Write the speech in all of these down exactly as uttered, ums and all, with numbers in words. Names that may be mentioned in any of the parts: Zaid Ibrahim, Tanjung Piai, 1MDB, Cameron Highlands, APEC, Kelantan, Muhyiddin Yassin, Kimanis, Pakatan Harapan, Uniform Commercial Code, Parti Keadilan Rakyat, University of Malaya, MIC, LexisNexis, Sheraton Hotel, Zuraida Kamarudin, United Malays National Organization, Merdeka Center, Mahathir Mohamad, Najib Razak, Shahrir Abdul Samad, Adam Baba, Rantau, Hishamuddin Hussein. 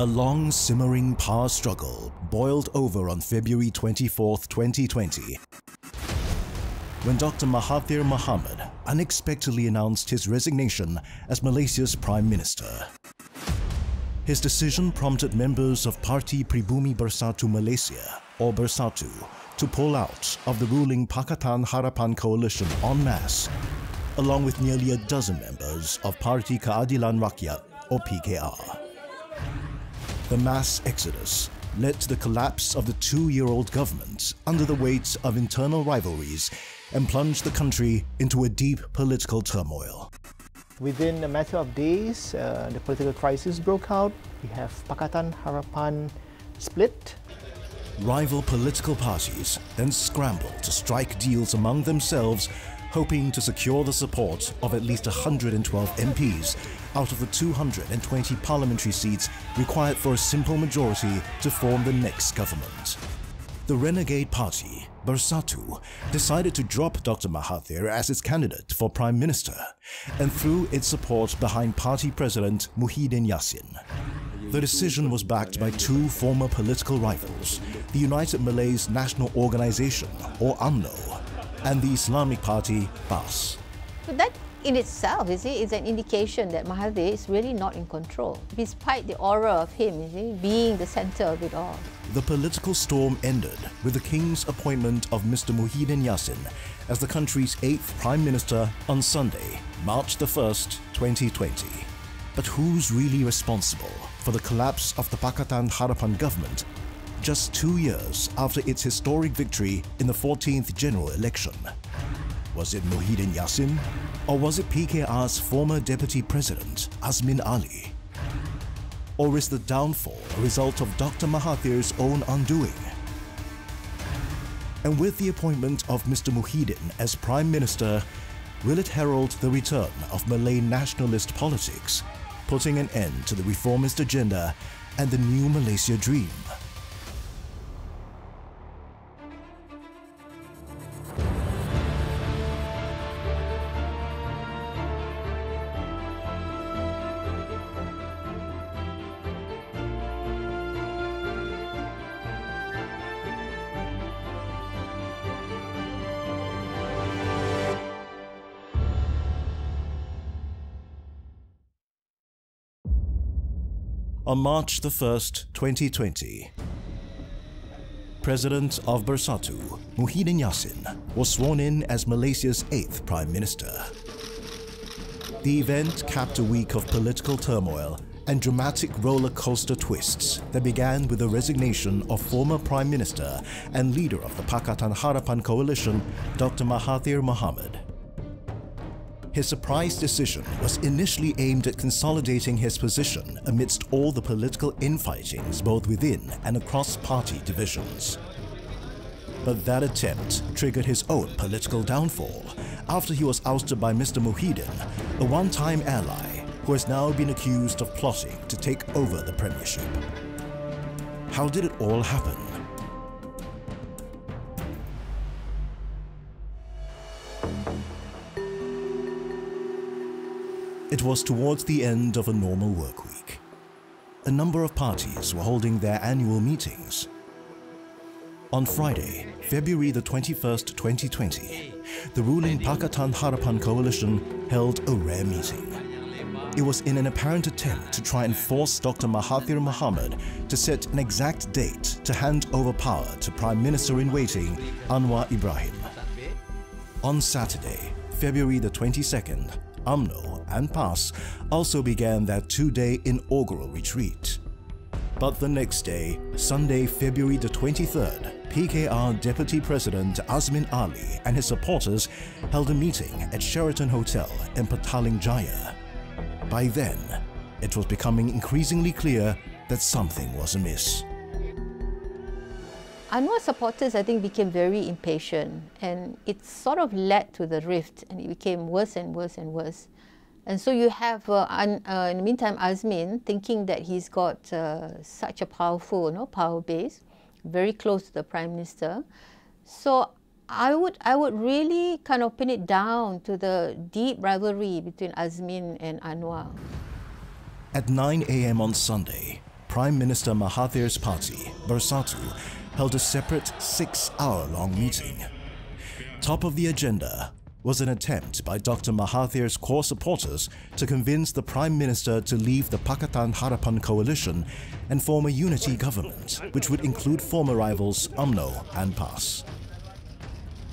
A long, simmering power struggle boiled over on February twenty-fourth, twenty twenty, when Doctor Mahathir Mohamad unexpectedly announced his resignation as Malaysia's Prime Minister. His decision prompted members of Parti Pribumi Bersatu Malaysia, or Bersatu, to pull out of the ruling Pakatan Harapan coalition en masse, along with nearly a dozen members of Parti Keadilan Rakyat, or P K R. The mass exodus led to the collapse of the two-year-old government under the weight of internal rivalries and plunged the country into a deep political turmoil. Within a matter of days, uh, the political crisis broke out. We have Pakatan Harapan split. Rival political parties then scrambled to strike deals among themselves, hoping to secure the support of at least one hundred twelve M Ps out of the two hundred twenty parliamentary seats required for a simple majority to form the next government. The renegade party, Bersatu, decided to drop Doctor Mahathir as its candidate for Prime Minister and threw its support behind Party President Muhyiddin Yassin. The decision was backed by two former political rivals, the United Malays National Organization, or U M N O, and the Islamic Party, B A S. So that in itself, you see, is an indication that Mahathir is really not in control, despite the aura of him, you see, being the center of it all. The political storm ended with the King's appointment of Mister Muhyiddin Yassin as the country's eighth Prime Minister on Sunday, March the first, twenty twenty. But who's really responsible for the collapse of the Pakatan Harapan government just two years after its historic victory in the fourteenth general election? Was it Muhyiddin Yassin, or was it P K R's former deputy president, Azmin Ali? Or is the downfall a result of Doctor Mahathir's own undoing? And with the appointment of Mister Muhyiddin as Prime Minister, will it herald the return of Malay nationalist politics, putting an end to the reformist agenda and the new Malaysia dream? On March the first, twenty twenty, President of Bersatu, Muhyiddin Yassin, was sworn in as Malaysia's eighth Prime Minister. The event capped a week of political turmoil and dramatic roller coaster twists that began with the resignation of former Prime Minister and leader of the Pakatan Harapan coalition, Doctor Mahathir Mohamad. His surprise decision was initially aimed at consolidating his position amidst all the political infightings both within and across party divisions. But that attempt triggered his own political downfall after he was ousted by Mister Muhyiddin, a one-time ally who has now been accused of plotting to take over the premiership. How did it all happen? It was towards the end of a normal work week. A number of parties were holding their annual meetings. On Friday, February the twenty-first, twenty twenty, the ruling Pakatan Harapan coalition held a rare meeting. It was in an apparent attempt to try and force Doctor Mahathir Mohamad to set an exact date to hand over power to Prime Minister-in-Waiting Anwar Ibrahim. On Saturday, February the twenty-second, U M N O and P A S also began their two-day inaugural retreat. But the next day, Sunday, February the twenty-third, P K R Deputy President Azmin Ali and his supporters held a meeting at Sheraton Hotel in Petaling Jaya. By then, it was becoming increasingly clear that something was amiss. Anwar's supporters, I think, became very impatient, and it sort of led to the rift, and it became worse and worse and worse. And so you have, uh, un, uh, in the meantime, Azmin thinking that he's got uh, such a powerful, you know, power base, very close to the Prime Minister. So I would, I would really kind of pin it down to the deep rivalry between Azmin and Anwar. At nine a m on Sunday, Prime Minister Mahathir's party, Bersatu, held a separate six-hour-long meeting. Top of the agenda was an attempt by Doctor Mahathir's core supporters to convince the Prime Minister to leave the Pakatan Harapan coalition and form a unity government, which would include former rivals U M N O and PAS.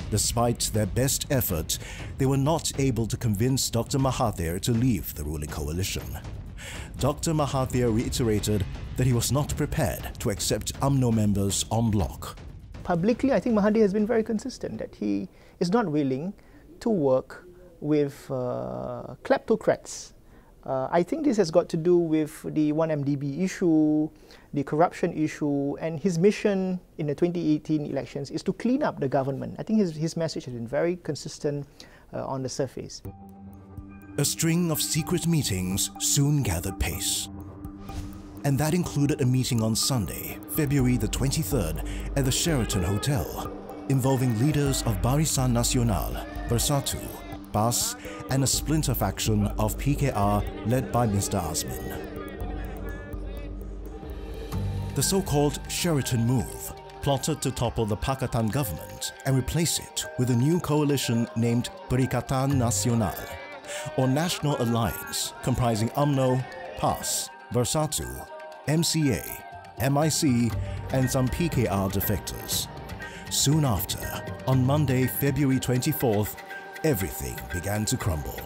Despite their best effort, they were not able to convince Doctor Mahathir to leave the ruling coalition. Doctor Mahathir reiterated that he was not prepared to accept U M N O members en bloc. Publicly, I think Mahathir has been very consistent that he is not willing to work with uh, kleptocrats. Uh, I think this has got to do with the one M D B issue, the corruption issue, and his mission in the twenty eighteen elections is to clean up the government. I think his, his message has been very consistent uh, on the surface. A string of secret meetings soon gathered pace. And that included a meeting on Sunday, February the twenty-third, at the Sheraton Hotel, involving leaders of Barisan Nasional, Bersatu, PAS, and a splinter faction of P K R led by Mister Azmin. The so-called Sheraton move plotted to topple the Pakatan government and replace it with a new coalition named Perikatan Nasional, or National Alliance, comprising U M N O, PAS, Bersatu, M C A, M I C, and some P K R defectors. Soon after, on Monday, February twenty-fourth, everything began to crumble.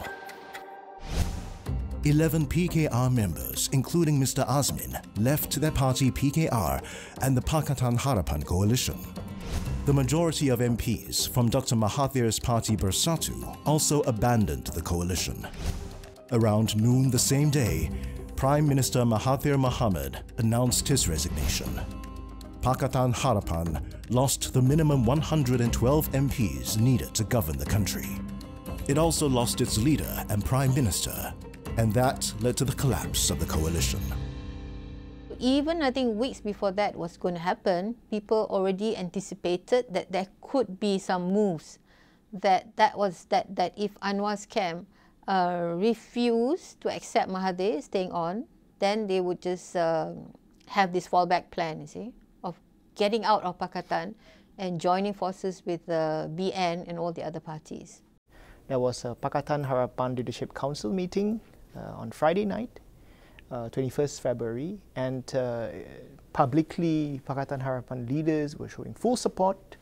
Eleven P K R members, including Mister Azmin, left their party P K R and the Pakatan Harapan coalition. The majority of M Ps from Doctor Mahathir's party Bersatu also abandoned the coalition. Around noon the same day, Prime Minister Mahathir Mohamad announced his resignation. Pakatan Harapan lost the minimum one hundred twelve M Ps needed to govern the country. It also lost its leader and Prime Minister, and that led to the collapse of the coalition. Even, I think, weeks before that was going to happen, people already anticipated that there could be some moves, that that was that, that if Anwar's camp uh, refused to accept Mahathir staying on, then they would just uh, have this fallback plan, you see, of getting out of Pakatan and joining forces with the uh, B N and all the other parties. There was a Pakatan Harapan Leadership Council meeting uh, on Friday night, uh, twenty-first February, and uh, publicly Pakatan Harapan leaders were showing full support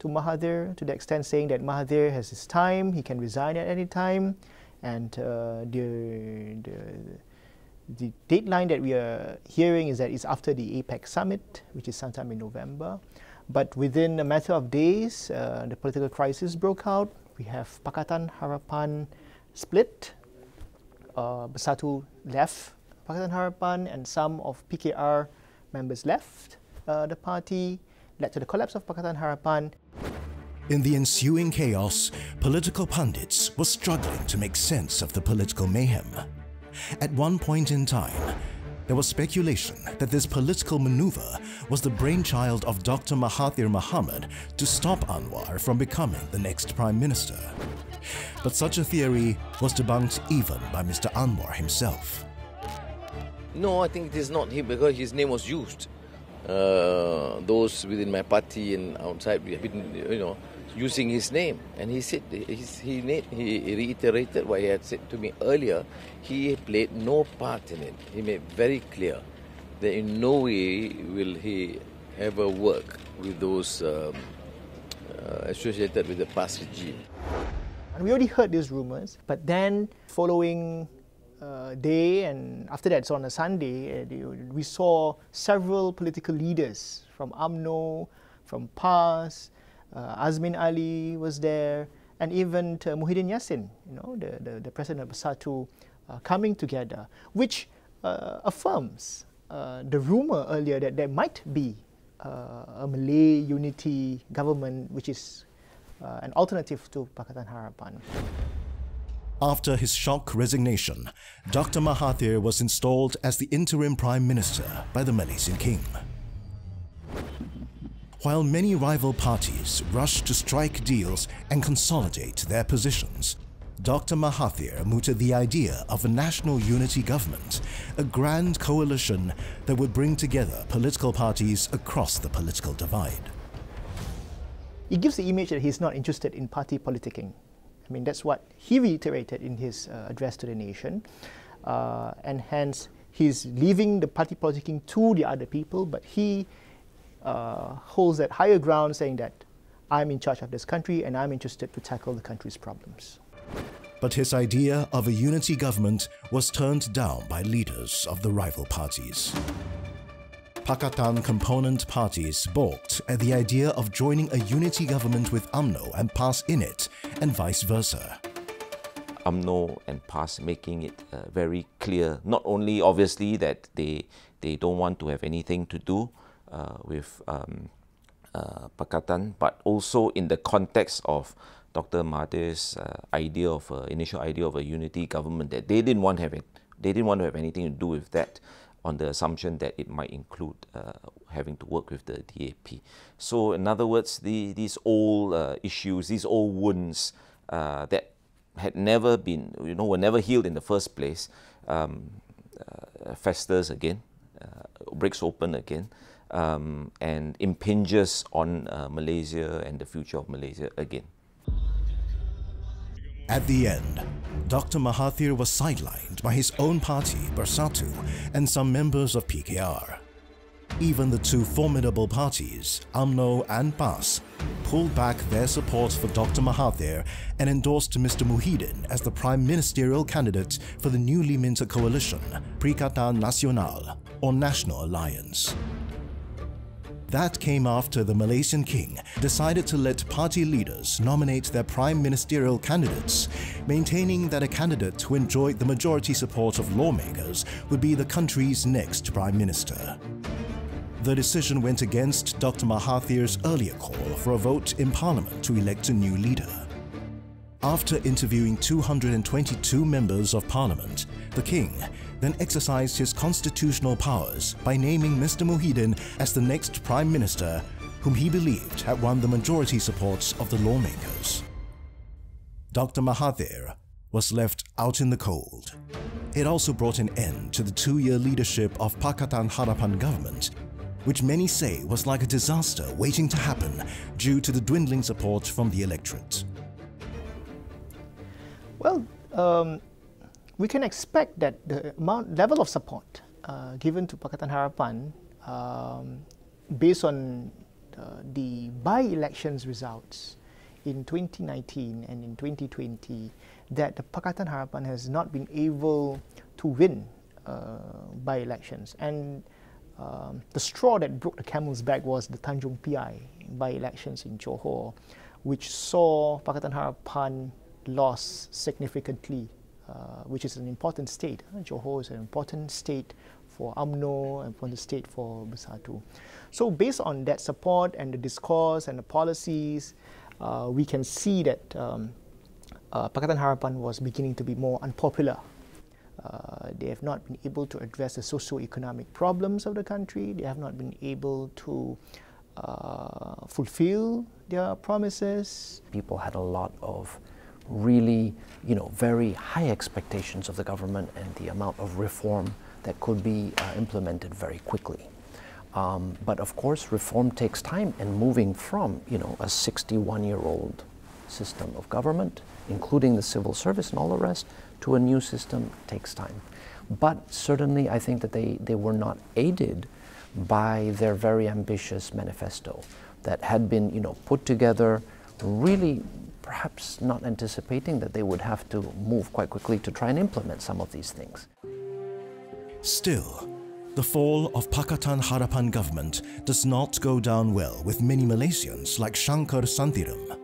to Mahathir, to the extent saying that Mahathir has his time, he can resign at any time, and uh, the, the, the deadline that we are hearing is that it's after the APEC summit, which is sometime in November. But within a matter of days, uh, the political crisis broke out. We have Pakatan Harapan split, uh, Bersatu left Pakatan Harapan, and some of P K R members left uh, the party, led to the collapse of Pakatan Harapan. In the ensuing chaos, political pundits were struggling to make sense of the political mayhem. At one point in time, there was speculation that this political maneuver was the brainchild of Doctor Mahathir Mohamad to stop Anwar from becoming the next Prime Minister. But such a theory was debunked even by Mister Anwar himself. No, I think it is not him, because his name was used. Uh, those within my party and outside, we have been, you know, using his name. And he said, he, he, he reiterated what he had said to me earlier. He played no part in it. He made very clear that in no way will he ever work with those um, uh, associated with the past regime. And we already heard these rumours, but then following uh, day, and after that, so on a Sunday, uh, we saw several political leaders from U M N O, from PAS, Uh, Azmin Ali was there, and even uh, Muhyiddin Yassin, you know, the, the, the president of Bersatu, uh, coming together, which uh, affirms uh, the rumor earlier that there might be uh, a Malay unity government, which is uh, an alternative to Pakatan Harapan. After his shock resignation, Doctor Mahathir was installed as the interim prime minister by the Malaysian king. While many rival parties rushed to strike deals and consolidate their positions, Doctor Mahathir mooted the idea of a national unity government, a grand coalition that would bring together political parties across the political divide. It gives the image that he's not interested in party politicking. I mean, that's what he reiterated in his uh, address to the nation, uh, and hence he's leaving the party politicking to the other people, but he uh, holds that higher ground, saying that I'm in charge of this country and I'm interested to tackle the country's problems. But his idea of a unity government was turned down by leaders of the rival parties. Pakatan component parties balked at the idea of joining a unity government with U M N O and PAS in it, and vice versa. U M N O and PAS making it uh, very clear, not only obviously that they, they don't want to have anything to do uh, with um, uh, Pakatan, but also in the context of Doctor Mahathir's uh, idea of uh, initial idea of a unity government, that they didn't want to have it. They didn't want to have anything to do with that, on the assumption that it might include uh, having to work with the D A P. So in other words, the, these old uh, issues, these old wounds uh, that had never been, you know, were never healed in the first place, um, uh, festers again, uh, breaks open again, um, and impinges on uh, Malaysia and the future of Malaysia again. At the end, Doctor Mahathir was sidelined by his own party, Bersatu, and some members of P K R. Even the two formidable parties, U M N O and PAS, pulled back their support for Doctor Mahathir and endorsed Mister Muhyiddin as the prime ministerial candidate for the newly minted coalition, Perikatan Nasional, or National Alliance. That came after the Malaysian king decided to let party leaders nominate their prime ministerial candidates, maintaining that a candidate who enjoyed the majority support of lawmakers would be the country's next prime minister. The decision went against Doctor Mahathir's earlier call for a vote in parliament to elect a new leader. After interviewing two hundred twenty-two members of parliament, the king then exercised his constitutional powers by naming Mister Muhyiddin as the next prime minister, whom he believed had won the majority support of the lawmakers. Doctor Mahathir was left out in the cold. It also brought an end to the two-year leadership of Pakatan Harapan government, which many say was like a disaster waiting to happen due to the dwindling support from the electorate. Well, um, we can expect that the amount, level of support uh, given to Pakatan Harapan, um, based on uh, the by-elections results in twenty nineteen and in twenty twenty, that the Pakatan Harapan has not been able to win uh, by-elections. And um, the straw that broke the camel's back was the Tanjung Piai by-elections in Johor, which saw Pakatan Harapan loss significantly, uh, which is an important state. Johor is an important state for U M N O and for the state for Bersatu. So based on that support and the discourse and the policies, uh, we can see that um, uh, Pakatan Harapan was beginning to be more unpopular. Uh, they have not been able to address the socio-economic problems of the country. They have not been able to uh, fulfill their promises. People had a lot of really, you know, very high expectations of the government and the amount of reform that could be uh, implemented very quickly. Um, but of course, reform takes time, and moving from, you know, a sixty-one-year-old system of government, including the civil service and all the rest, to a new system takes time. But certainly, I think that they, they were not aided by their very ambitious manifesto that had been, you know, put together really, perhaps not anticipating that they would have to move quite quickly to try and implement some of these things. Still, the fall of Pakatan Harapan government does not go down well with many Malaysians like Shankar Santiram.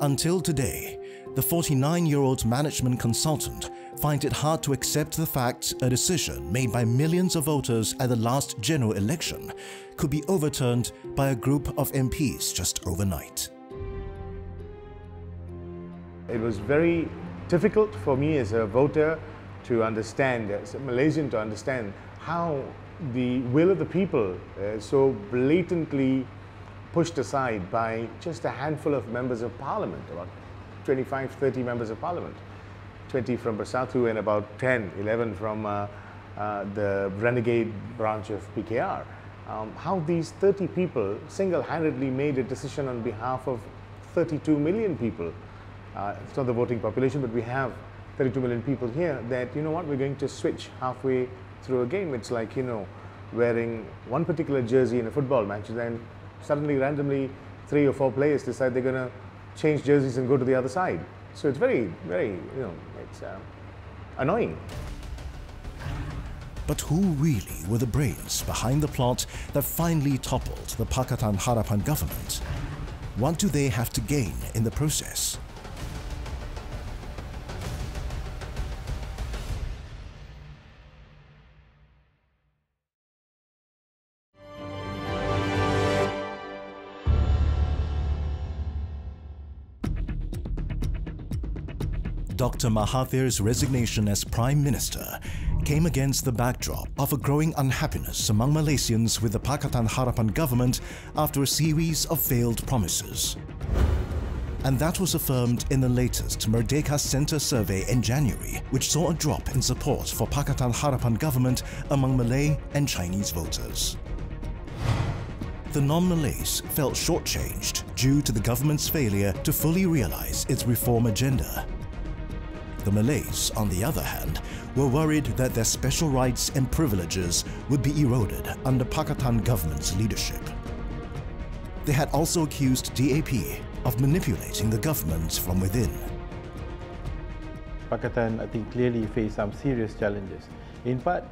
Until today, the forty-nine-year-old management consultant finds it hard to accept the fact a decision made by millions of voters at the last general election could be overturned by a group of M Ps just overnight. It was very difficult for me as a voter to understand, as a Malaysian to understand, how the will of the people is so blatantly pushed aside by just a handful of members of parliament, about twenty-five, thirty members of parliament. twenty from Bersatu and about ten, eleven from uh, uh, the renegade branch of P K R. Um, how these thirty people single-handedly made a decision on behalf of thirty-two million people. Uh, it's not the voting population, but we have thirty-two million people here that, you know what, we're going to switch halfway through a game. It's like, you know, wearing one particular jersey in a football match, then suddenly randomly three or four players decide they're going to change jerseys and go to the other side. So it's very, very, you know, it's uh, annoying. But who really were the brains behind the plot that finally toppled the Pakatan Harapan government? What do they have to gain in the process? Doctor Mahathir's resignation as Prime Minister came against the backdrop of a growing unhappiness among Malaysians with the Pakatan Harapan government after a series of failed promises. And that was affirmed in the latest Merdeka Center survey in January, which saw a drop in support for Pakatan Harapan government among Malay and Chinese voters. The non-Malays felt shortchanged due to the government's failure to fully realize its reform agenda. The Malays, on the other hand, were worried that their special rights and privileges would be eroded under Pakatan government's leadership. They had also accused D A P of manipulating the government from within. Pakatan, I think, clearly faced some serious challenges, in part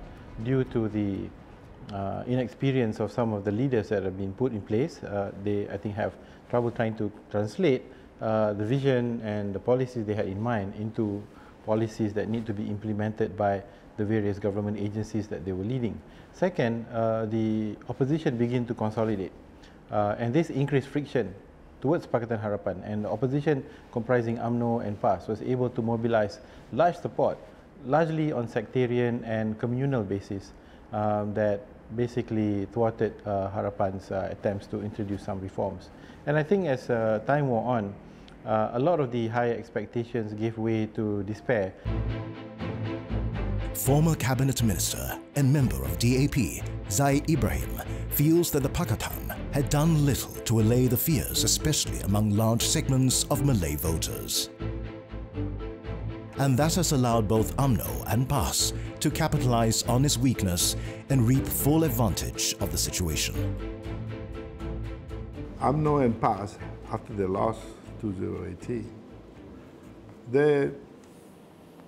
due to the uh, inexperience of some of the leaders that have been put in place. Uh, they, I think, have trouble trying to translate Uh, the vision and the policies they had in mind into policies that need to be implemented by the various government agencies that they were leading. Second, uh, the opposition began to consolidate, uh, and this increased friction towards Pakatan Harapan, and the opposition comprising UMNO and PAS was able to mobilize large support, largely on sectarian and communal basis, um, that basically thwarted uh, Harapan's uh, attempts to introduce some reforms. And I think as uh, time wore on, uh, a lot of the high expectations gave way to despair. Former cabinet minister and member of D A P, Zaid Ibrahim, feels that the Pakatan had done little to allay the fears, especially among large segments of Malay voters. And that has allowed both UMNO and PAS to capitalize on its weakness and reap full advantage of the situation. UMNO and PAS, after they lost two thousand eighteen, they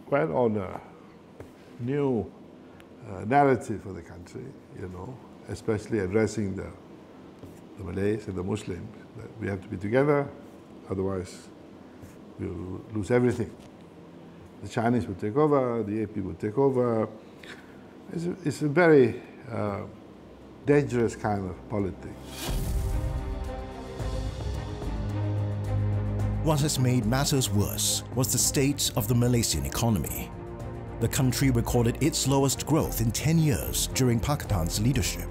went on a new uh, narrative for the country, you know, especially addressing the, the Malays and the Muslims, that we have to be together, otherwise we'll lose everything. The Chinese would take over, the A P would take over. It's a, it's a very uh, dangerous kind of politics. What has made matters worse was the state of the Malaysian economy. The country recorded its lowest growth in ten years during Pakatan's leadership.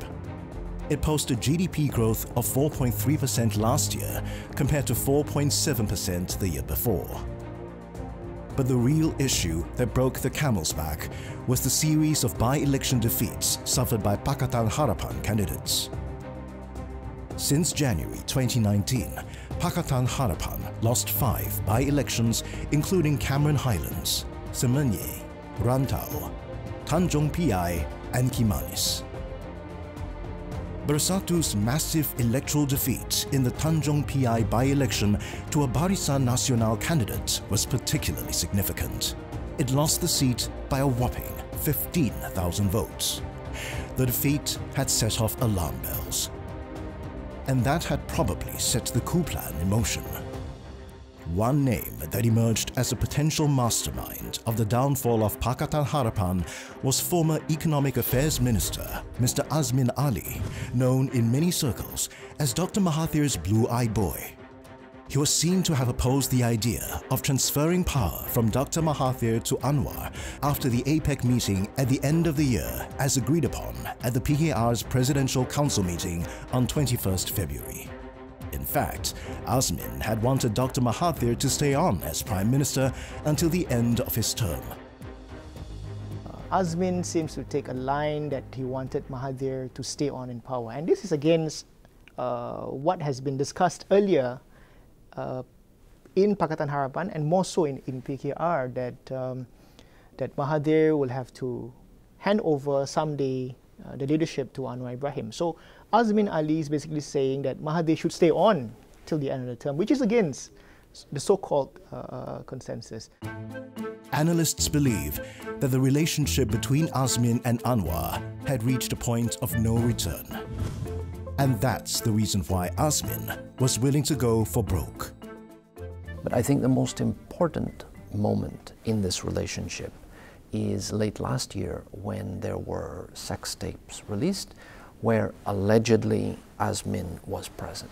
It posted G D P growth of four point three percent last year compared to four point seven percent the year before. But the real issue that broke the camel's back was the series of by-election defeats suffered by Pakatan Harapan candidates. Since January twenty nineteen, Pakatan Harapan lost five by-elections, including Cameron Highlands, Semenyih, Rantau, Tanjung Piai, and Kimanis. Bersatu's massive electoral defeat in the Tanjung Piai by-election to a Barisan Nasional candidate was particularly significant. It lost the seat by a whopping fifteen thousand votes. The defeat had set off alarm bells. And that had probably set the coup plan in motion. One name that emerged as a potential mastermind of the downfall of Pakatan Harapan was former Economic Affairs Minister, Mister Azmin Ali, known in many circles as Doctor Mahathir's blue-eyed boy. He was seen to have opposed the idea of transferring power from Doctor Mahathir to Anwar after the APEC meeting at the end of the year, as agreed upon at the P K R's Presidential Council meeting on twenty-first February. In fact, Azmin had wanted Doctor Mahathir to stay on as Prime Minister until the end of his term. Azmin seems to take a line that he wanted Mahathir to stay on in power. And this is against uh, what has been discussed earlier uh, in Pakatan Harapan and more so in, in P K R, that, um, that Mahathir will have to hand over someday uh, the leadership to Anwar Ibrahim. So Azmin Ali is basically saying that Mahathir should stay on till the end of the term, which is against the so-called uh, consensus. Analysts believe that the relationship between Azmin and Anwar had reached a point of no return. And that's the reason why Azmin was willing to go for broke. But I think the most important moment in this relationship is late last year, when there were sex tapes released where allegedly Azmin was present.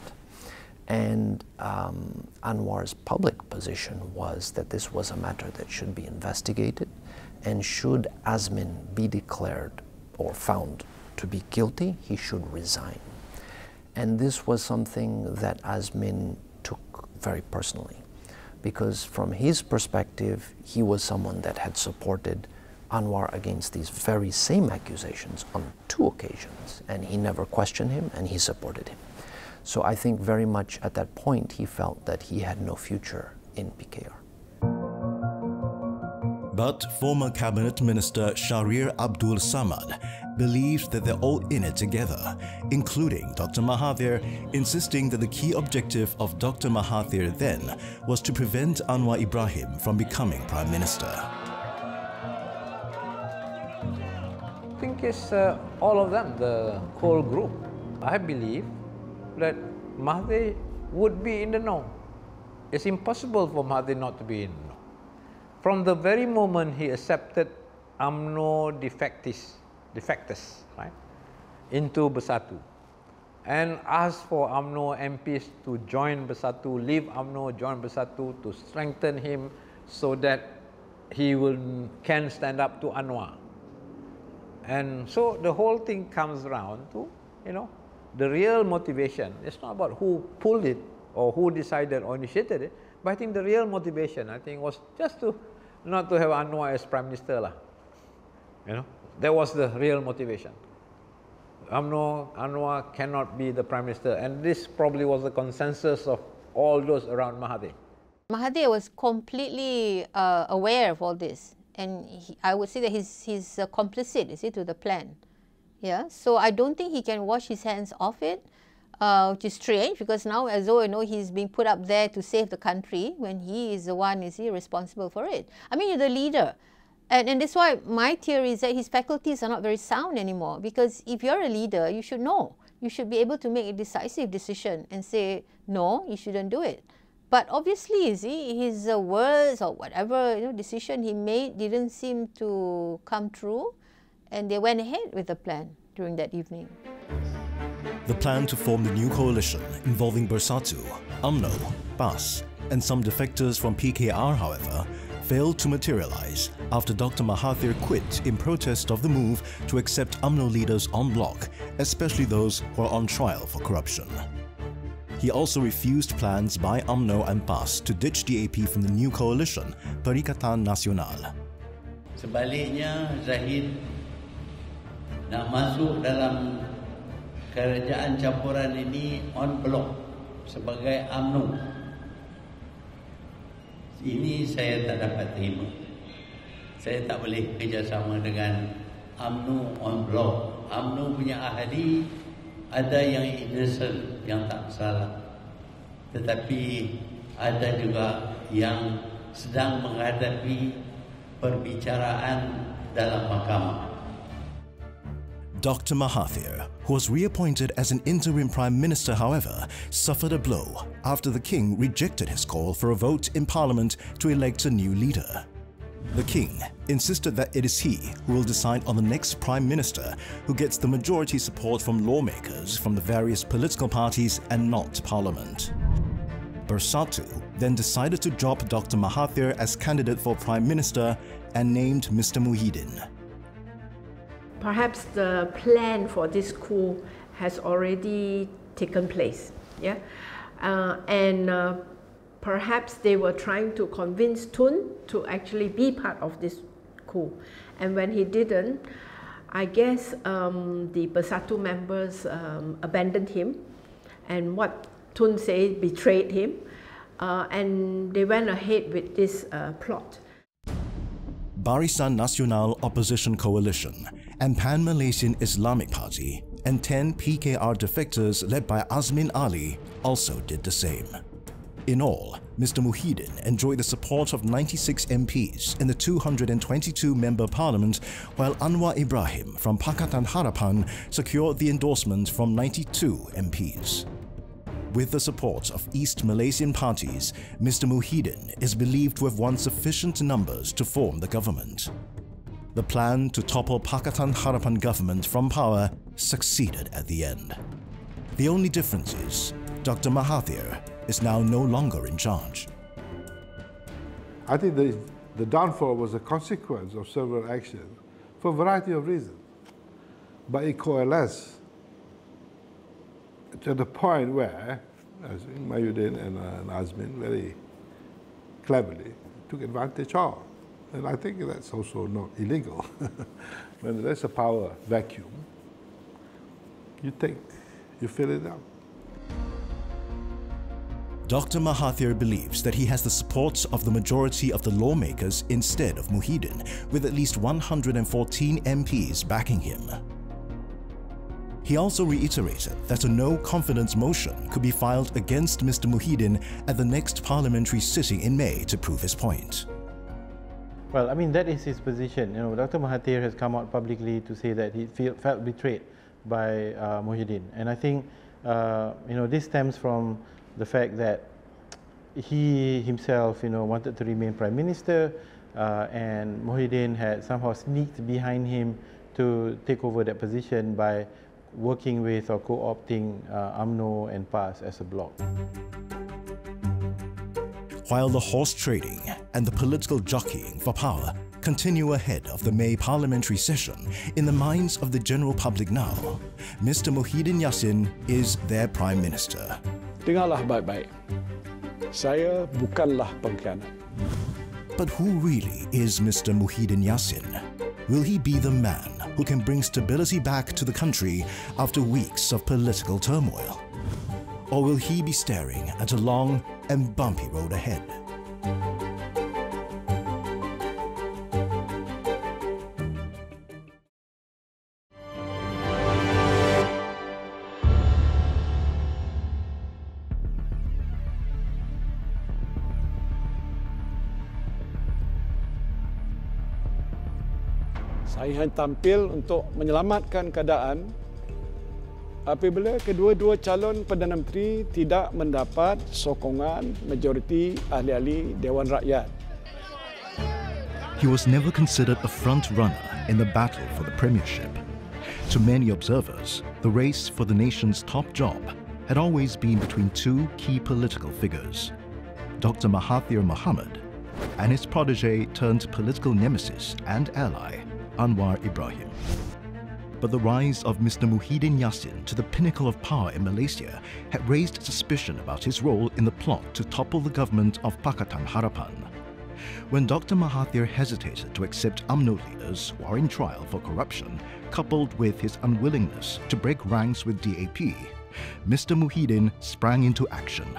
And um, Anwar's public position was that this was a matter that should be investigated, and should Azmin be declared or found to be guilty, he should resign. And this was something that Azmin took very personally, because from his perspective, he was someone that had supported Anwar against these very same accusations on two occasions, and he never questioned him, and he supported him. So I think very much at that point, he felt that he had no future in P K R. But former Cabinet Minister Shahrir Abdul Samad believed that they're all in it together, including Doctor Mahathir, insisting that the key objective of Doctor Mahathir then was to prevent Anwar Ibrahim from becoming Prime Minister. I think it's uh, all of them, the whole group. I believe that Mahathir would be in the know. It's impossible for Mahathir not to be in the know. From the very moment he accepted UMNO defectis, defectus, right, into Bersatu, and asked for UMNO M Ps to join Bersatu, leave UMNO, join Bersatu, to strengthen him so that he will, can stand up to Anwar. And so the whole thing comes around to, you know, the real motivation. It's not about who pulled it or who decided or initiated it, but I think the real motivation, I think, was just to not to have Anwar as Prime Minister lah. You know, that was the real motivation. UMNO, Anwar cannot be the Prime Minister, and this probably was the consensus of all those around Mahathir. Mahathir was completely uh, aware of all this, and he, I would say that he's he's uh, complicit, you see, to the plan. Yeah, so I don't think he can wash his hands off it, uh, which is strange, because now, as though, you know, he's being put up there to save the country when he is the one, is he, responsible for it. I mean, you're the leader. And, and that's why my theory is that his faculties are not very sound anymore, because if you're a leader, you should know. You should be able to make a decisive decision and say, no, you shouldn't do it. But obviously, is he, his uh, words or whatever, you know, decision he made didn't seem to come true. And they went ahead with the plan during that evening. The plan to form the new coalition involving Bersatu, UMNO, B A S, and some defectors from P K R, however, failed to materialize after Doctor Mahathir quit in protest of the move to accept UMNO leaders en bloc, especially those who are on trial for corruption. He also refused plans by UMNO and B A S to ditch the A P from the new coalition, Perikatan Nasional. Sebaliknya, Zahid nak masuk dalam kerajaan campuran ini on block sebagai UMNO. Ini saya tak dapat terima. Saya tak boleh kerjasama dengan UMNO on block. UMNO punya ahli ada yang innocent, yang tak salah. Tetapi ada juga yang sedang menghadapi perbicaraan dalam mahkamah. Doctor Mahathir, who was reappointed as an interim prime minister, however, suffered a blow after the king rejected his call for a vote in parliament to elect a new leader. The king insisted that it is he who will decide on the next prime minister, who gets the majority support from lawmakers from the various political parties and not parliament. Bersatu then decided to drop Doctor Mahathir as candidate for prime minister and named Mister Muhyiddin. Perhaps the plan for this coup has already taken place. Yeah, uh, and uh, perhaps they were trying to convince Tun to actually be part of this coup. And when he didn't, I guess um, the Bersatu members um, abandoned him, and what Tun said betrayed him, uh, and they went ahead with this uh, plot. Barisan Nasional Opposition Coalition and Pan-Malaysian Islamic Party and ten P K R defectors led by Azmin Ali also did the same. In all, Mister Muhyiddin enjoyed the support of ninety-six M Ps in the two hundred twenty-two member parliament, while Anwar Ibrahim from Pakatan Harapan secured the endorsement from ninety-two M Ps. With the support of East Malaysian parties, Mister Muhyiddin is believed to have won sufficient numbers to form the government. The plan to topple Pakatan Harapan government from power succeeded at the end. The only difference is Doctor Mahathir is now no longer in charge. I think the, the downfall was a consequence of several actions for a variety of reasons. But it coalesced to the point where, as Muhyiddin and, uh, and Azmin very cleverly took advantage of. And I think that's also not illegal. When there's a power vacuum, you take, you fill it up. Doctor Mahathir believes that he has the support of the majority of the lawmakers instead of Muhyiddin, with at least one hundred fourteen M Ps backing him. He also reiterated that a no-confidence motion could be filed against Mister Muhyiddin at the next parliamentary sitting in May to prove his point. Well, I mean, that is his position. You know, Doctor Mahathir has come out publicly to say that he feel, felt betrayed by uh, Muhyiddin. And I think, uh, you know, this stems from the fact that he himself, you know, wanted to remain prime minister, uh, and Muhyiddin had somehow sneaked behind him to take over that position by working with or co-opting uh, UMNO and PAS as a bloc. While the horse trading and the political jockeying for power continue ahead of the May parliamentary session, in the minds of the general public now, Mister Muhyiddin Yassin is their prime minister. Dengarlah baik-baik. Saya bukanlah pengkhianat. But who really is Mister Muhyiddin Yassin? Will he be the man who can bring stability back to the country after weeks of political turmoil? Or will he be staring at a long and bumpy road ahead? Saya tampil untuk menyelamatkan keadaan apabila kedua-dua calon Perdana Menteri tidak mendapat sokongan majoriti ahli-ahli Dewan Rakyat. He was never considered a front runner in the battle for the premiership. To many observers, the race for the nation's top job had always been between two key political figures, Doctor Mahathir Mohamad and his protege turned political nemesis and ally, Anwar Ibrahim. But the rise of Mister Muhyiddin Yassin to the pinnacle of power in Malaysia had raised suspicion about his role in the plot to topple the government of Pakatan Harapan. When Doctor Mahathir hesitated to accept UMNO leaders who are in trial for corruption, coupled with his unwillingness to break ranks with D A P, Mister Muhyiddin sprang into action.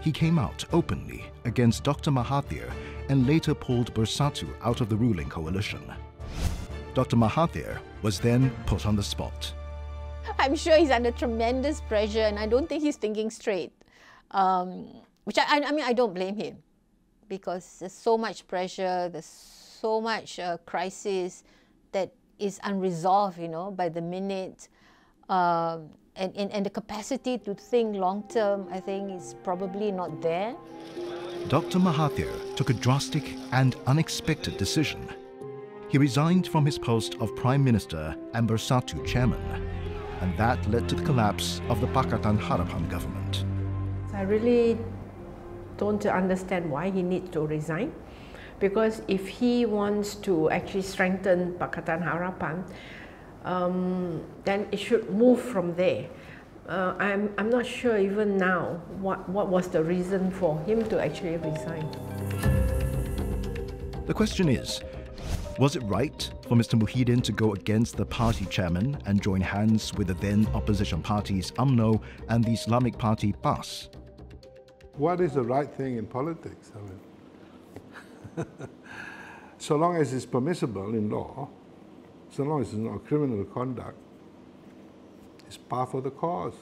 He came out openly against Doctor Mahathir and later pulled Bersatu out of the ruling coalition. Doctor Mahathir was then put on the spot. I'm sure he's under tremendous pressure, and I don't think he's thinking straight. Um, which I, I mean, I don't blame him, because there's so much pressure, there's so much uh, crisis that is unresolved, you know, by the minute. Uh, and, and, and the capacity to think long-term, I think, is probably not there. Doctor Mahathir took a drastic and unexpected decision. He resigned from his post of Prime Minister and Bersatu Chairman, and that led to the collapse of the Pakatan Harapan government. I really don't understand why he needs to resign, because if he wants to actually strengthen Pakatan Harapan, um, then it should move from there. Uh, I'm, I'm not sure even now what, what was the reason for him to actually resign. The question is, was it right for Mister Muhyiddin to go against the party chairman and join hands with the then opposition parties UMNO and the Islamic Party PAS? What is the right thing in politics? I mean, so long as it's permissible in law, so long as it's not criminal conduct, it's par for the course.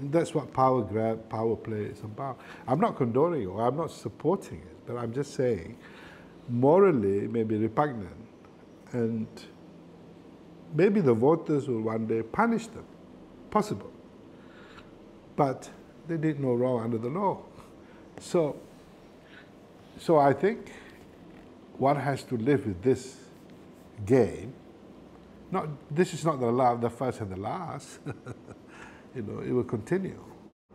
And that's what power grab, power play is about. I'm not condoning or I'm not supporting it, but I'm just saying, morally, maybe repugnant, and maybe the voters will one day punish them, possible. But they did no wrong under the law. So, so I think one has to live with this game. Not, this is not the, last, the first and the last. You know, it will continue.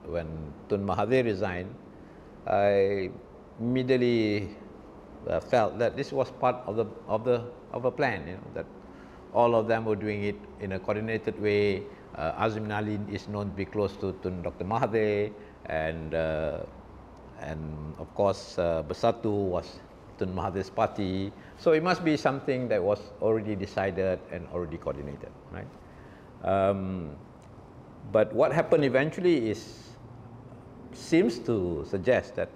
When Tun Mahathir resigned, I immediately uh, felt that this was part of the of the of a plan. You know, that all of them were doing it in a coordinated way. Uh, Azmin Ali is known to be close to Tun Doctor Mahathir, and uh, and of course uh, Bersatu was Tun Mahathir's party. So it must be something that was already decided and already coordinated, right? Um, but what happened eventually is seems to suggest that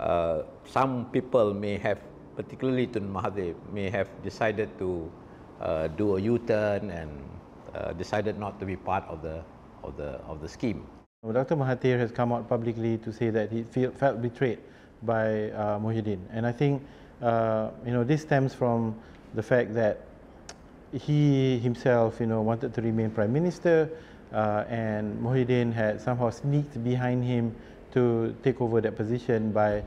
uh, some people may have, particularly Tun Mahathir, may have decided to uh, do a U-turn and uh, decided not to be part of the of the of the scheme. Well, Doctor Mahathir has come out publicly to say that he feel, felt betrayed by uh, Muhyiddin, and I think uh, you know, this stems from the fact that he himself, you know, wanted to remain prime minister, uh, and Muhyiddin had somehow sneaked behind him to take over that position by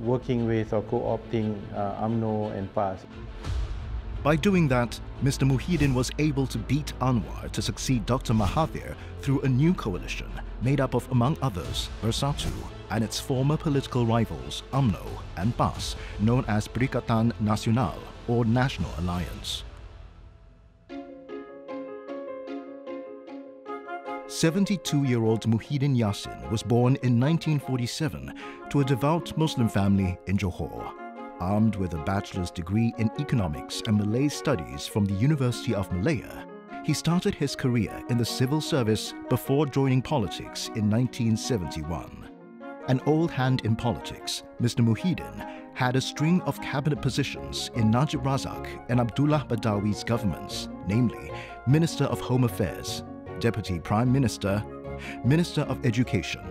working with or co-opting uh, UMNO and PAS. By doing that, Mister Muhyiddin was able to beat Anwar to succeed Doctor Mahathir through a new coalition made up of, among others, Bersatu and its former political rivals, UMNO and PAS, known as Perikatan Nasional, or National Alliance. seventy-two-year-old Muhyiddin Yassin was born in nineteen forty-seven to a devout Muslim family in Johor. Armed with a bachelor's degree in economics and Malay studies from the University of Malaya, he started his career in the civil service before joining politics in nineteen seventy-one. An old hand in politics, Mister Muhyiddin had a string of cabinet positions in Najib Razak and Abdullah Badawi's governments, namely Minister of Home Affairs, Deputy Prime Minister, Minister of Education,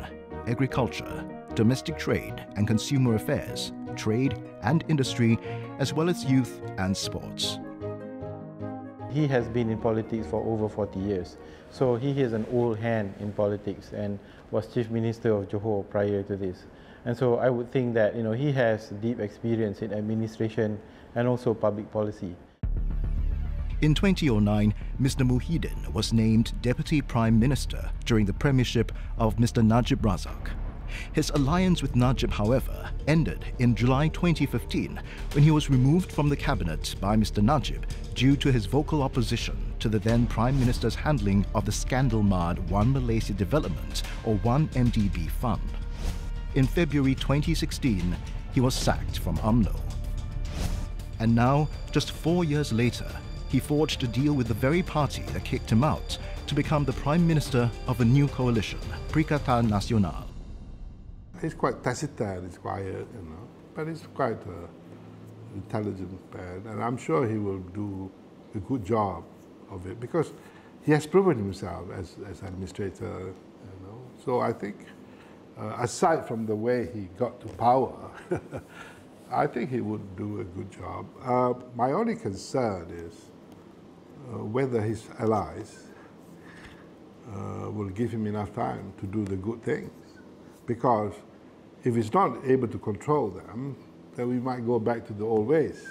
Agriculture, Domestic Trade and Consumer Affairs, Trade and Industry, as well as Youth and Sports. He has been in politics for over forty years, so he is an old hand in politics and was Chief Minister of Johor prior to this. And so I would think that, you know, he has deep experience in administration and also public policy. In two thousand nine, Mister Muhyiddin was named Deputy Prime Minister during the premiership of Mister Najib Razak. His alliance with Najib, however, ended in July twenty fifteen when he was removed from the cabinet by Mister Najib due to his vocal opposition to the then Prime Minister's handling of the scandal-marred One Malaysia Development, or one M D B fund. In February twenty sixteen, he was sacked from UMNO. And now, just four years later, he forged a deal with the very party that kicked him out to become the Prime Minister of a new coalition, Perikatan Nasional. He's quite tacitile, he's quiet, you know, but he's quite an intelligent man, and I'm sure he will do a good job of it because he has proven himself as as administrator, you know. So I think, uh, aside from the way he got to power, I think he would do a good job. Uh, my only concern is uh, whether his allies uh, will give him enough time to do the good things, because if he's not able to control them, then we might go back to the old ways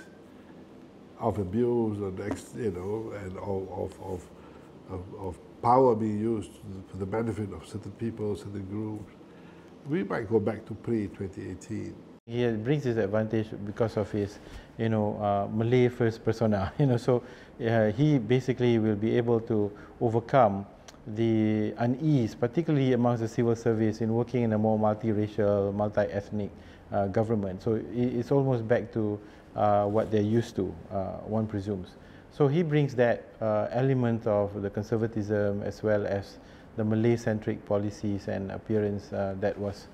of abuse, or you know, and of, of, of, of power being used for the benefit of certain people, certain groups. We might go back to pre twenty eighteen. He brings his advantage because of his, you know, uh, Malay first persona. You know, so uh, he basically will be able to overcome the unease, particularly amongst the civil service, in working in a more multiracial, multi-ethnic uh, government. So it's almost back to uh, what they're used to, uh, one presumes. So he brings that uh, element of the conservatism as well as the Malay-centric policies and appearance uh, that was,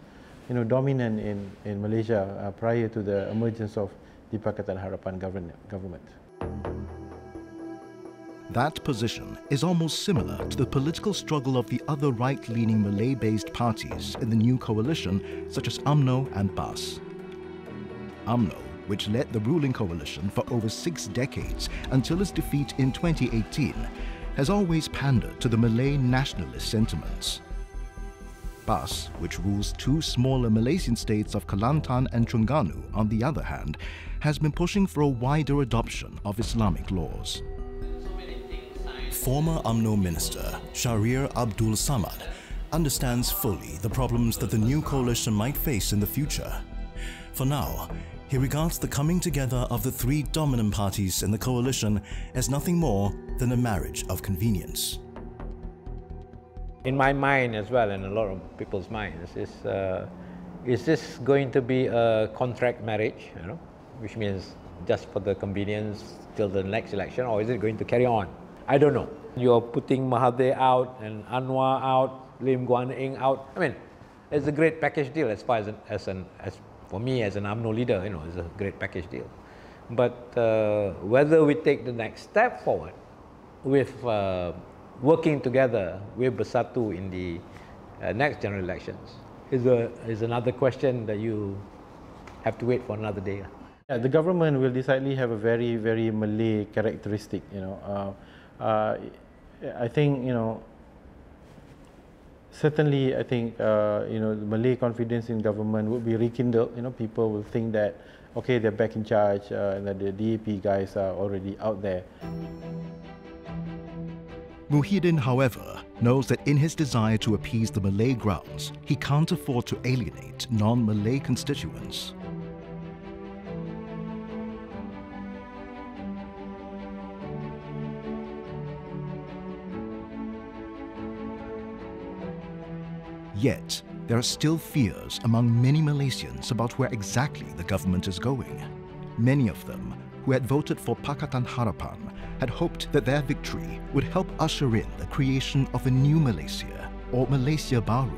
you know, dominant in, in Malaysia uh, prior to the emergence of the Pakatan Harapan government. That position is almost similar to the political struggle of the other right-leaning Malay-based parties in the new coalition, such as U M N O and B A S. U M N O, which led the ruling coalition for over six decades until its defeat in twenty eighteen, has always pandered to the Malay nationalist sentiments. B A S, which rules two smaller Malaysian states of Kelantan and Terengganu, on the other hand, has been pushing for a wider adoption of Islamic laws. Former U M N O minister Shahrir Abdul Samad understands fully the problems that the new coalition might face in the future. For now, he regards the coming together of the three dominant parties in the coalition as nothing more than a marriage of convenience. In my mind as well, and a lot of people's minds, is, uh, is this going to be a contract marriage, you know, which means just for the convenience till the next election, or is it going to carry on? I don't know. You're putting Mahathir out and Anwar out, Lim Guan Eng out. I mean, it's a great package deal as far as an, as an as for me as an U M N O leader, you know, it's a great package deal. But uh, whether we take the next step forward with uh, working together with Bersatu in the uh, next general elections is a is another question that you have to wait for another day. Yeah, the government will decidedly have a very very Malay characteristic, you know. Uh, Uh, I think, you know, certainly I think, uh, you know, the Malay confidence in government would be rekindled. You know, people will think that, okay, they're back in charge uh, and that the D A P guys are already out there. Muhyiddin, however, knows that in his desire to appease the Malay grounds, he can't afford to alienate non-Malay constituents. Yet, there are still fears among many Malaysians about where exactly the government is going. Many of them, who had voted for Pakatan Harapan, had hoped that their victory would help usher in the creation of a new Malaysia, or Malaysia Baru.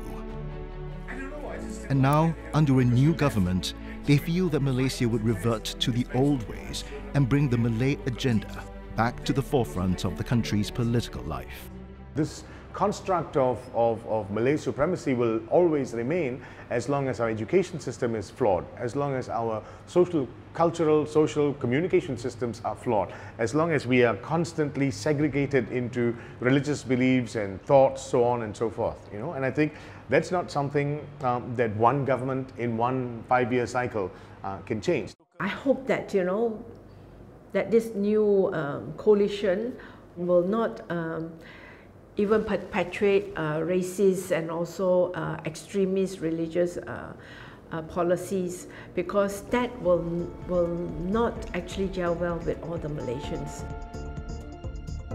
And now, under a new government, they feel that Malaysia would revert to the old ways and bring the Malay agenda back to the forefront of the country's political life. This construct of, of, of Malay supremacy will always remain as long as our education system is flawed, as long as our social, cultural, social communication systems are flawed, as long as we are constantly segregated into religious beliefs and thoughts, so on and so forth, you know. And I think that's not something um, that one government in one five-year cycle uh, can change. I hope that, you know, that this new um, coalition will not um, even perpetuate uh, racist and also uh, extremist religious uh, uh, policies, because that will, will not actually gel well with all the Malaysians.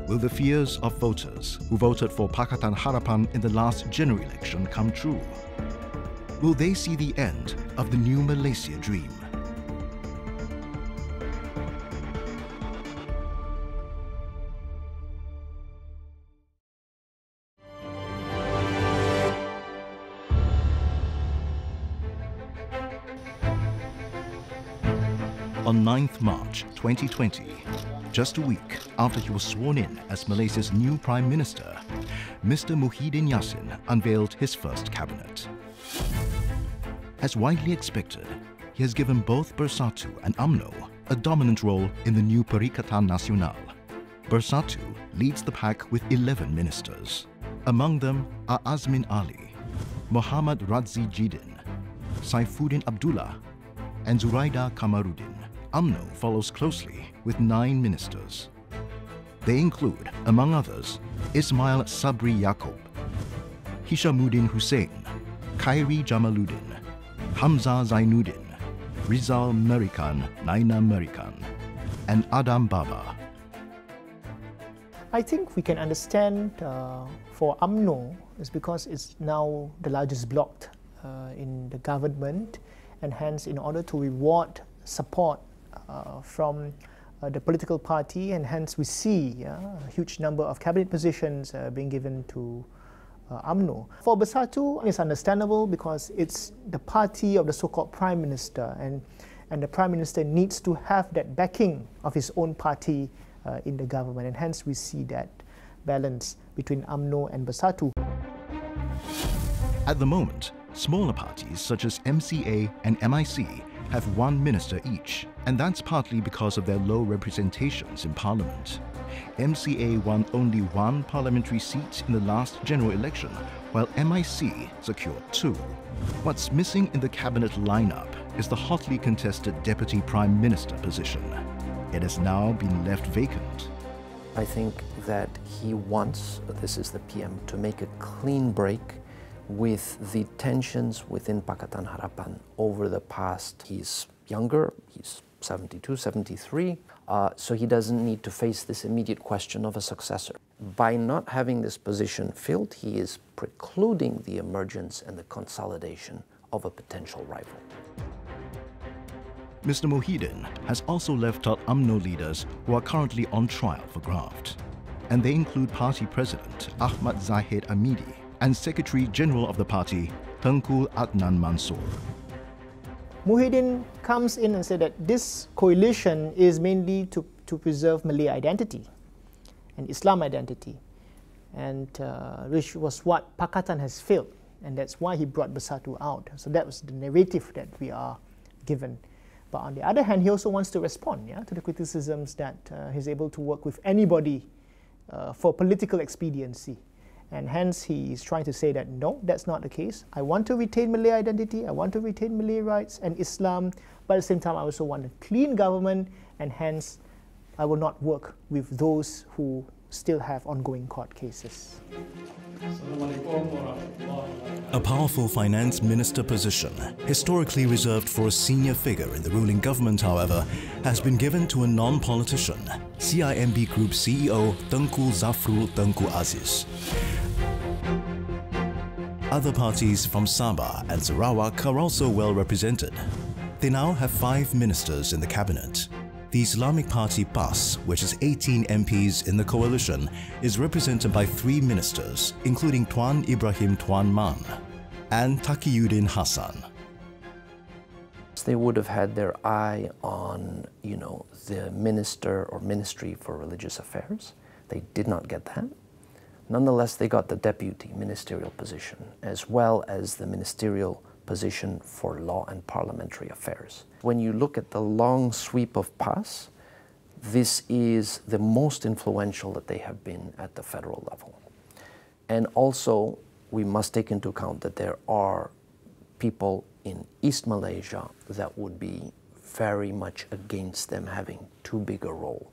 Will the fears of voters who voted for Pakatan Harapan in the last general election come true? Will they see the end of the new Malaysia dream? On ninth March twenty twenty, just a week after he was sworn in as Malaysia's new Prime Minister, Mister Muhyiddin Yassin unveiled his first cabinet. As widely expected, he has given both Bersatu and U M N O a dominant role in the new Perikatan Nasional. Bersatu leads the pack with eleven ministers. Among them are Azmin Ali, Muhammad Radzi Jidin, Saifuddin Abdullah, and Zuraida Kamarudin. U M N O follows closely with nine ministers. They include, among others, Ismail Sabri Yaakob, Hishamuddin Hussein, Khairi Jamaluddin, Hamza Zainuddin, Rizal Merikan Naina Merikan, and Adam Baba. I think we can understand uh, for UMNO is because it's now the largest bloc uh, in the government, and hence in order to reward support uh, from uh, the political party, and hence we see uh, a huge number of cabinet positions uh, being given to Uh, UMNO. For Bersatu, it's understandable because it's the party of the so-called Prime Minister, and, and the Prime Minister needs to have that backing of his own party uh, in the government, and hence we see that balance between UMNO and Bersatu. At the moment, smaller parties such as M C A and M I C have one minister each, and that's partly because of their low representations in parliament. M C A won only one parliamentary seat in the last general election, while M I C secured two. What's missing in the cabinet lineup is the hotly contested deputy prime minister position. It has now been left vacant. I think that he wants, this is the P M, to make a clean break with the tensions within Pakatan Harapan over the past. He's younger, he's seventy-two, seventy-three. Uh, so he doesn't need to face this immediate question of a successor. By not having this position filled, he is precluding the emergence and the consolidation of a potential rival. Mister Muhyiddin has also left out UMNO leaders who are currently on trial for graft. And they include party president Ahmad Zahid Amidi and secretary general of the party, Tengku Adnan Mansoor. Muhyiddin comes in and said that this coalition is mainly to, to preserve Malay identity and Islam identity, and uh, which was what Pakatan has failed, and that's why he brought Bersatu out. So that was the narrative that we are given. But on the other hand, he also wants to respond yeah, to the criticisms that uh, he's able to work with anybody uh, for political expediency. And hence he is trying to say that no, that's not the case. I want to retain Malay identity, I want to retain Malay rights and Islam, but at the same time I also want a clean government, and hence I will not work with those who still have ongoing court cases. A powerful finance minister position, historically reserved for a senior figure in the ruling government, however, has been given to a non-politician, C I M B Group C E O Tengku Zafrul Tengku Aziz. Other parties from Sabah and Sarawak are also well represented. They now have five ministers in the cabinet. The Islamic Party PAS, which is eighteen M Ps in the coalition, is represented by three ministers, including Tuan Ibrahim Tuan Man and Taqiyuddin Hassan. They would have had their eye on, you know, the minister or ministry for religious affairs. They did not get that. Nonetheless, they got the deputy ministerial position, as well as the ministerial position for law and parliamentary affairs. When you look at the long sweep of PAS, this is the most influential that they have been at the federal level. And also, we must take into account that there are people in East Malaysia that would be very much against them having too big a role.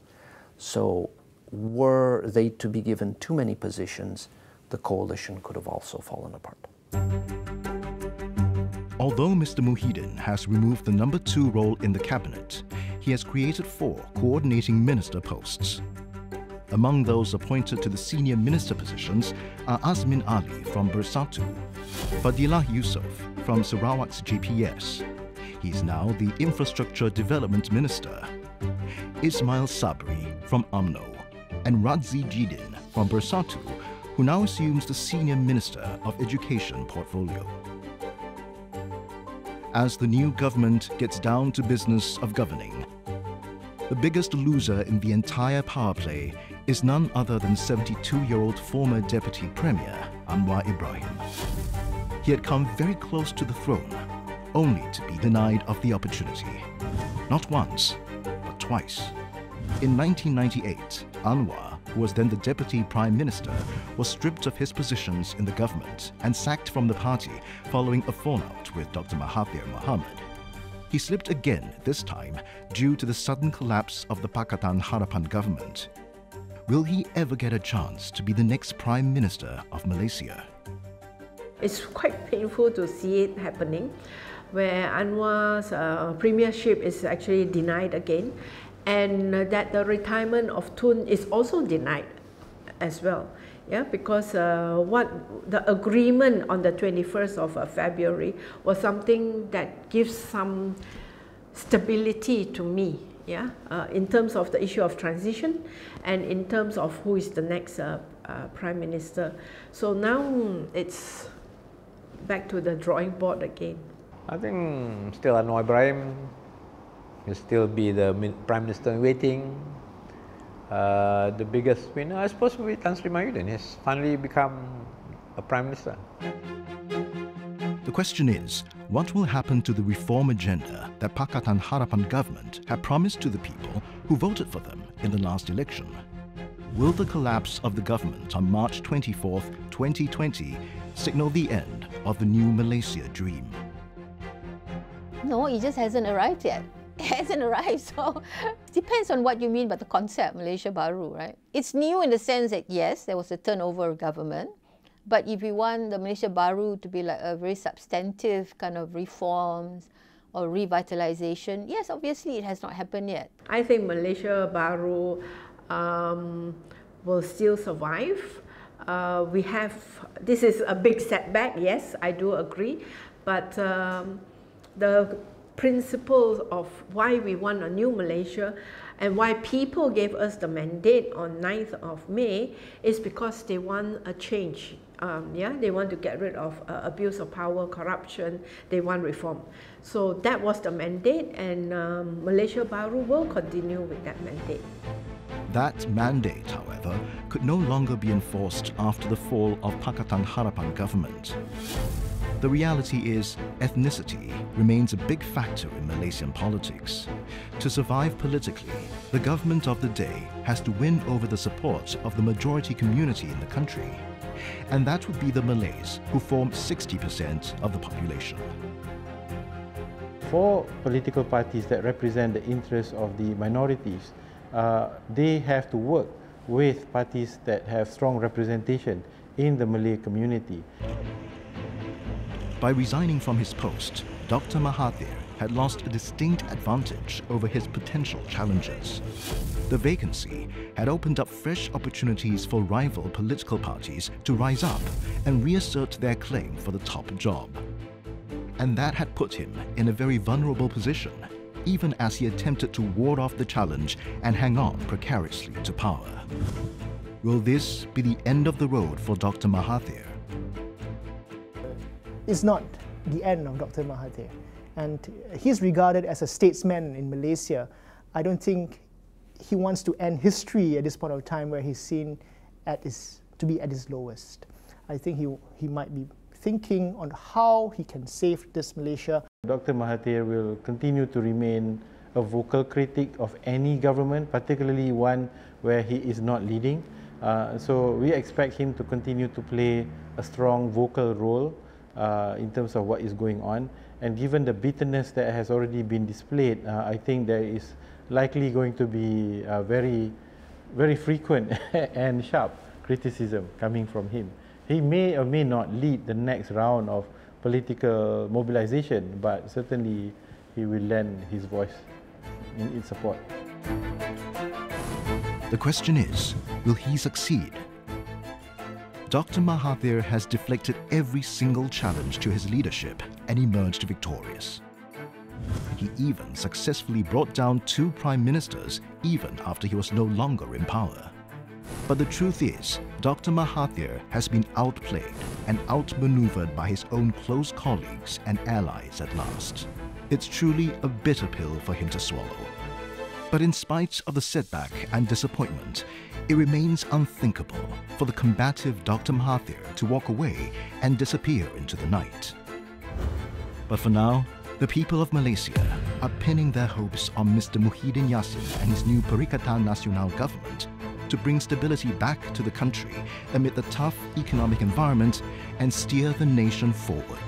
So were they to be given too many positions, the coalition could have also fallen apart. Although Mister Muhyiddin has removed the number two role in the cabinet, he has created four coordinating minister posts. Among those appointed to the senior minister positions are Azmin Ali from Bersatu, Fadilah Yusof from Sarawak's G P S. He's now the Infrastructure Development Minister. Ismail Sabri from UMNO and Radzi Jidin from Bersatu, who now assumes the senior minister of education portfolio. As the new government gets down to business of governing, the biggest loser in the entire power play is none other than seventy-two-year-old former Deputy Premier Anwar Ibrahim. He had come very close to the throne, only to be denied of the opportunity. Not once, but twice. In nineteen ninety-eight, Anwar, who was then the Deputy Prime Minister, was stripped of his positions in the government and sacked from the party following a fallout with Doctor Mahathir Mohamad. He slipped again, this time, due to the sudden collapse of the Pakatan Harapan government. Will he ever get a chance to be the next Prime Minister of Malaysia? It's quite painful to see it happening, where Anwar's uh, premiership is actually denied again, and that the retirement of Tun is also denied as well. Yeah, because uh, what the agreement on the twenty-first of February was something that gives some stability to me. Yeah, uh, in terms of the issue of transition, and in terms of who is the next uh, uh, prime minister. So now it's back to the drawing board again. I think still Anwar Ibrahim will still be the prime minister in waiting. Uh, the biggest winner, I suppose, will be Tan Sri Muhyiddin. He's finally become a prime minister. The question is, what will happen to the reform agenda that Pakatan Harapan government had promised to the people who voted for them in the last election? Will the collapse of the government on March twenty-fourth, twenty twenty signal the end of the new Malaysia dream? No, it just hasn't arrived yet. It hasn't arrived, so it depends on what you mean by the concept Malaysia Baru, right? It's new in the sense that, yes, there was a turnover of government, but if you want the Malaysia Baru to be like a very substantive kind of reforms or revitalization, yes, obviously it has not happened yet. I think Malaysia Baru um, will still survive. Uh, we have, this is a big setback, yes, I do agree, but um, the principles of why we want a new Malaysia and why people gave us the mandate on ninth of May is because they want a change. Um, yeah, they want to get rid of uh, abuse of power, corruption, they want reform. So that was the mandate, and um, Malaysia Baru will continue with that mandate. That mandate, however, could no longer be enforced after the fall of Pakatan Harapan government. The reality is, ethnicity remains a big factor in Malaysian politics. To survive politically, the government of the day has to win over the support of the majority community in the country. And that would be the Malays, who form sixty percent of the population. For political parties that represent the interests of the minorities, uh, they have to work with parties that have strong representation in the Malay community. By resigning from his post, Doctor Mahathir had lost a distinct advantage over his potential challengers. The vacancy had opened up fresh opportunities for rival political parties to rise up and reassert their claim for the top job. And that had put him in a very vulnerable position, even as he attempted to ward off the challenge and hang on precariously to power. Will this be the end of the road for Doctor Mahathir? It's not the end of Doctor Mahathir, and he's regarded as a statesman in Malaysia. I don't think he wants to end history at this point of time where he's seen at his, to be at his lowest. I think he, he might be thinking on how he can save this Malaysia. Doctor Mahathir will continue to remain a vocal critic of any government, particularly one where he is not leading. Uh, so we expect him to continue to play a strong vocal role Uh, in terms of what is going on, and given the bitterness that has already been displayed, uh, I think there is likely going to be uh, very, very frequent and sharp criticism coming from him. He may or may not lead the next round of political mobilization, but certainly he will lend his voice in its support. The question is, will he succeed? Doctor Mahathir has deflected every single challenge to his leadership and emerged victorious. He even successfully brought down two prime ministers even after he was no longer in power. But the truth is, Doctor Mahathir has been outplayed and outmaneuvered by his own close colleagues and allies at last. It's truly a bitter pill for him to swallow. But in spite of the setback and disappointment, it remains unthinkable for the combative Doctor Mahathir to walk away and disappear into the night. But for now, the people of Malaysia are pinning their hopes on Mister Muhyiddin Yassin and his new Perikatan Nasional government to bring stability back to the country amid the tough economic environment and steer the nation forward.